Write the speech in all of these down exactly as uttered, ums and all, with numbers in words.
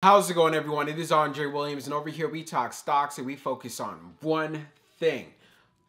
How's it going, everyone? It is Andre Williams, and over here we talk stocks and we focus on one thing.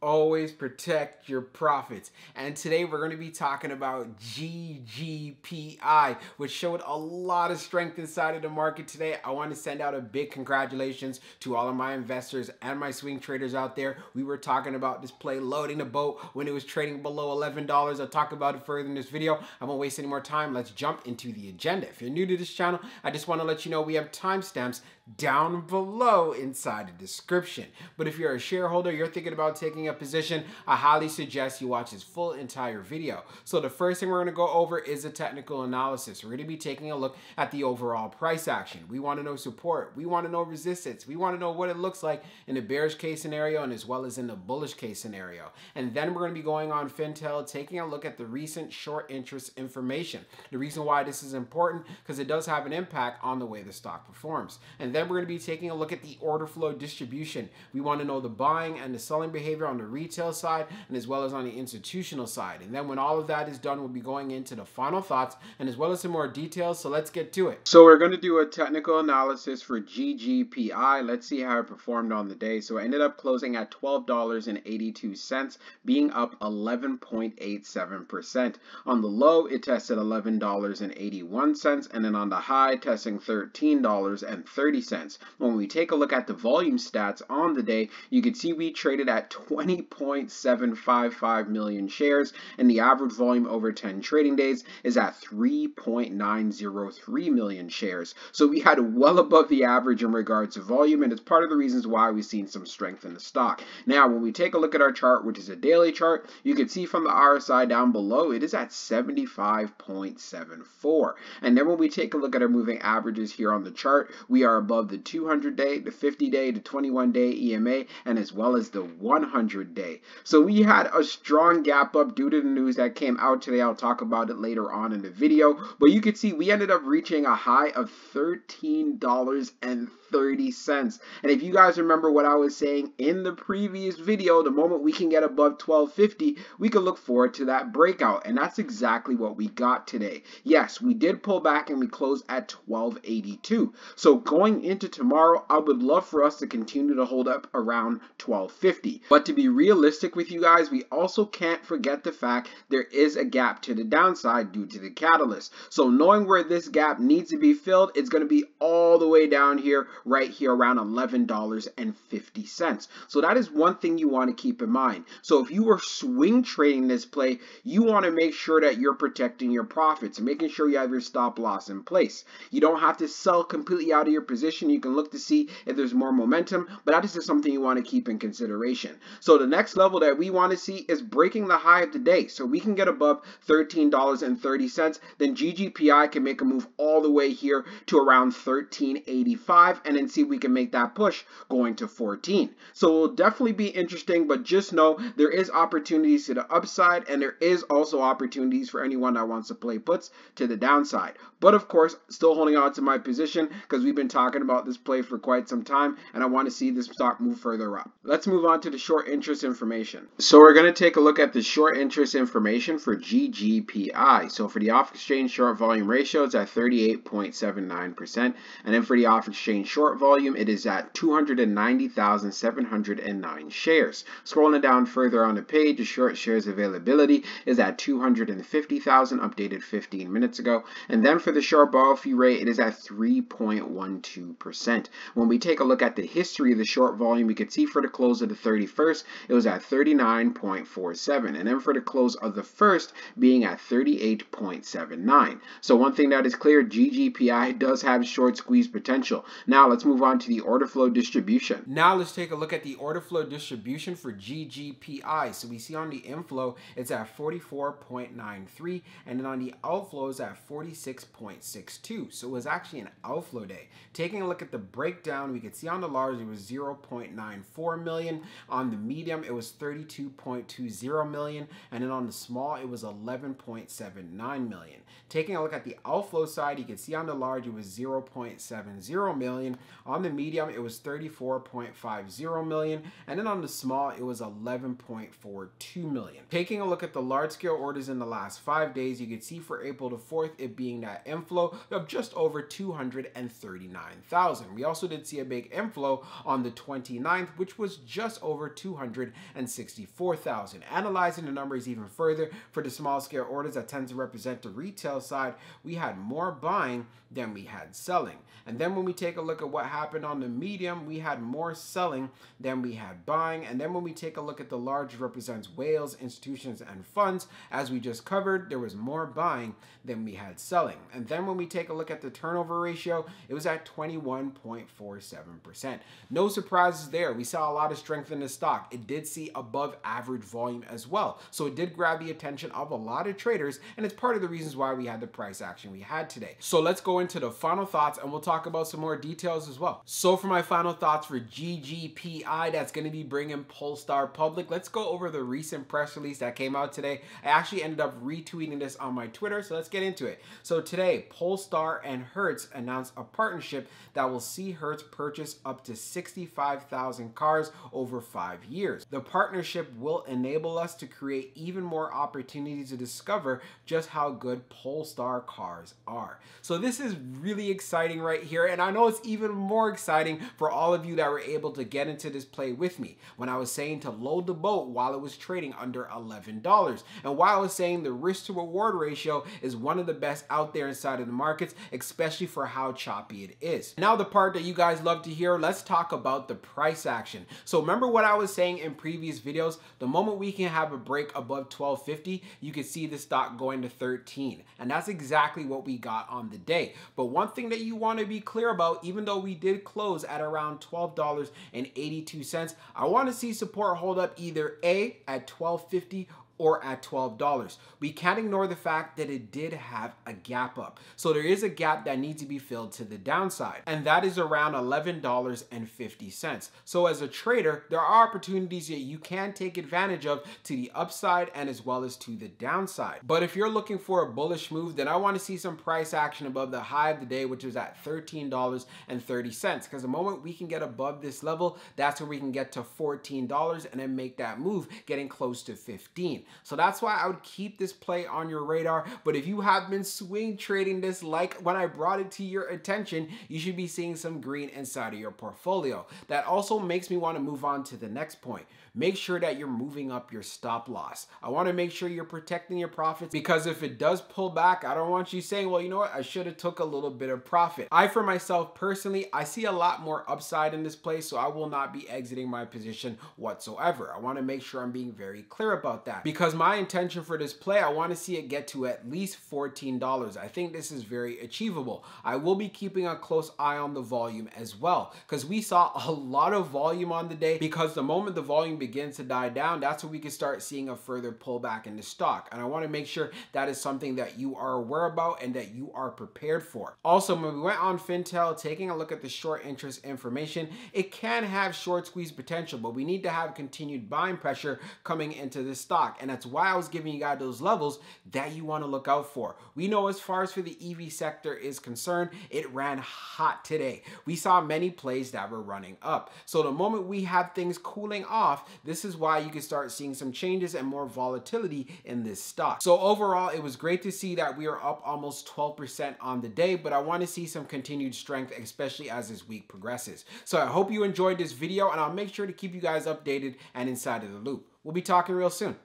Always protect your profits. And today we're going to be talking about G G P I, which showed a lot of strength inside of the market today. I want to send out a big congratulations to all of my investors and my swing traders out there. We were talking about this play loading the boat when it was trading below eleven dollars. I'll talk about it further in this video. I won't waste any more time. Let's jump into the agenda. If you're new to this channel, I just want to let you know we have timestamps down below inside the description. But if you're a shareholder, you're thinking about taking a position, I highly suggest you watch this full entire video. So the first thing we're going to go over is a technical analysis. We're going to be taking a look at the overall price action. We want to know support. We want to know resistance. We want to know what it looks like in the bearish case scenario and as well as in the bullish case scenario. And then we're going to be going on FinTel, taking a look at the recent short interest information. The reason why this is important because it does have an impact on the way the stock performs. And then we're going to be taking a look at the order flow distribution. We want to know the buying and the selling behavior on the retail side and as well as on the institutional side. And then when all of that is done, we'll be going into the final thoughts and as well as some more details. So let's get to it. So we're going to do a technical analysis for G G P I. Let's see how it performed on the day. So it ended up closing at twelve dollars and eighty-two cents, being up eleven point eight seven percent. On the low, it tested eleven dollars and eighty-one cents, and then on the high, testing thirteen dollars and thirty cents. When we take a look at the volume stats on the day, you can see we traded at twenty point seven five five million shares, and the average volume over ten trading days is at three point nine zero three million shares. So we had well above the average in regards to volume, and it's part of the reasons why we've seen some strength in the stock. Now, when we take a look at our chart, which is a daily chart, you can see from the R S I down below, it is at seventy-five point seven four. And then when we take a look at our moving averages here on the chart, we are above the two hundred day, the fifty day, the twenty-one day E M A, and as well as the one hundred day. So we had a strong gap up due to the news that came out today. I'll talk about it later on in the video, but you can see we ended up reaching a high of thirteen dollars and thirty cents. And if you guys remember what I was saying in the previous video, the moment we can get above twelve fifty, we can look forward to that breakout, and that's exactly what we got today. Yes, we did pull back and we closed at twelve eighty-two. So going into tomorrow, I would love for us to continue to hold up around twelve fifty. But to be realistic with you guys, we also can't forget the fact there is a gap to the downside due to the catalyst. So knowing where this gap needs to be filled, it's going to be all the way down here, right here around eleven dollars and fifty cents. So that is one thing you want to keep in mind. So if you are swing trading this play, you want to make sure that you're protecting your profits and making sure you have your stop loss in place. You don't have to sell completely out of your position. You can look to see if there's more momentum, but that is just something you want to keep in consideration. So the next level that we want to see is breaking the high of the day. So we can get above thirteen dollars and thirty cents, then G G P I can make a move all the way here to around thirteen eighty-five, and then see if we can make that push going to fourteen. So it'll definitely be interesting, but just know there is opportunities to the upside, and there is also opportunities for anyone that wants to play puts to the downside. But of course, still holding on to my position because we've been talking about this play for quite some time, and I want to see this stock move further up. Let's move on to the short interest information. So we're going to take a look at the short interest information for G G P I. So for the off-exchange short volume ratio, it's at thirty-eight point seven nine percent, and then for the off-exchange short volume, it is at two hundred ninety thousand seven hundred nine shares. Scrolling down further on the page, the short shares availability is at two hundred fifty thousand, updated fifteen minutes ago, and then for the short borrow fee rate, it is at three point one two percent. When we take a look at the history of the short volume, we can see for the close of the thirty-first, it was at thirty-nine point four seven, and then for the close of the first being at thirty-eight point seven nine. So one thing that is clear, G G P I does have short squeeze potential. Now let's move on to the order flow distribution. Now let's take a look at the order flow distribution for G G P I. So we see on the inflow, it's at forty-four point nine three, and then on the outflow is at forty-six point six two. So it was actually an outflow day. Taking taking a look at the breakdown, we could see on the large it was zero point nine four million. On the medium, it was thirty-two point two zero million. And then on the small, it was eleven point seven nine million. Taking a look at the outflow side, you can see on the large it was zero point seven zero million. On the medium, it was thirty-four point five zero million. And then on the small, it was eleven point four two million. Taking a look at the large scale orders in the last five days, you can see for April the fourth, it being that inflow of just over two hundred thirty-nine thousand. We also did see a big inflow on the twenty-ninth, which was just over two hundred sixty-four thousand. Analyzing the numbers even further for the small scale orders that tend to represent the retail side, we had more buying than we had selling. And then when we take a look at what happened on the medium, we had more selling than we had buying. And then when we take a look at the large, represents whales, institutions, and funds, as we just covered, there was more buying than we had selling. And then when we take a look at the turnover ratio, it was at twenty-one point four seven percent. No surprises there. We saw a lot of strength in the stock. It did see above average volume as well. So it did grab the attention of a lot of traders, and it's part of the reasons why we had the price action we had today. So let's go into the final thoughts, and we'll talk about some more details as well. So for my final thoughts for G G P I, that's going to be bringing Polestar public, let's go over the recent press release that came out today. I actually ended up retweeting this on my Twitter, so let's get into it. So today, Polestar and Hertz announced a partnership that will see Hertz purchase up to sixty-five thousand cars over five years. The partnership will enable us to create even more opportunities to discover just how good Polestar cars are. So this is really exciting right here, and I know it's even more exciting for all of you that were able to get into this play with me when I was saying to load the boat while it was trading under eleven dollars. And while I was saying the risk to reward ratio is one of the best out there inside of the markets, especially for how choppy it is. Now the part that you guys love to hear, let's talk about the price action. So remember what I was saying in previous videos, the moment we can have a break above twelve fifty, you can see the stock going to thirteen. And that's exactly what we got on the day. But one thing that you want to be clear about, even though we did close at around twelve dollars and eighty-two cents, I want to see support hold up either A at twelve fifty or at twelve dollars. We can't ignore the fact that it did have a gap up. So there is a gap that needs to be filled to the downside, and that is around eleven dollars and fifty cents. So as a trader, there are opportunities that you can take advantage of to the upside and as well as to the downside. But if you're looking for a bullish move, then I wanna see some price action above the high of the day, which was at thirteen dollars and thirty cents. Because the moment we can get above this level, that's where we can get to fourteen dollars and then make that move, getting close to fifteen. So that's why I would keep this play on your radar. But if you have been swing trading this, like when I brought it to your attention, you should be seeing some green inside of your portfolio. That also makes me want to move on to the next point. Make sure that you're moving up your stop loss. I want to make sure you're protecting your profits, because if it does pull back, I don't want you saying, well, you know what, I should have took a little bit of profit. I, for myself personally, I see a lot more upside in this play, so I will not be exiting my position whatsoever. I want to make sure I'm being very clear about that. Because my intention for this play, I want to see it get to at least fourteen dollars. I think this is very achievable. I will be keeping a close eye on the volume as well, because we saw a lot of volume on the day, because the moment the volume begins to die down, that's when we can start seeing a further pullback in the stock. And I want to make sure that is something that you are aware about and that you are prepared for. Also, when we went on FinTel, taking a look at the short interest information, it can have short squeeze potential, but we need to have continued buying pressure coming into this stock. And that's why I was giving you guys those levels that you want to look out for. We know as far as for the E V sector is concerned, it ran hot today. We saw many plays that were running up. So the moment we have things cooling off, this is why you can start seeing some changes and more volatility in this stock. So overall, it was great to see that we are up almost twelve percent on the day, but I want to see some continued strength, especially as this week progresses. So I hope you enjoyed this video, and I'll make sure to keep you guys updated and inside of the loop. We'll be talking real soon.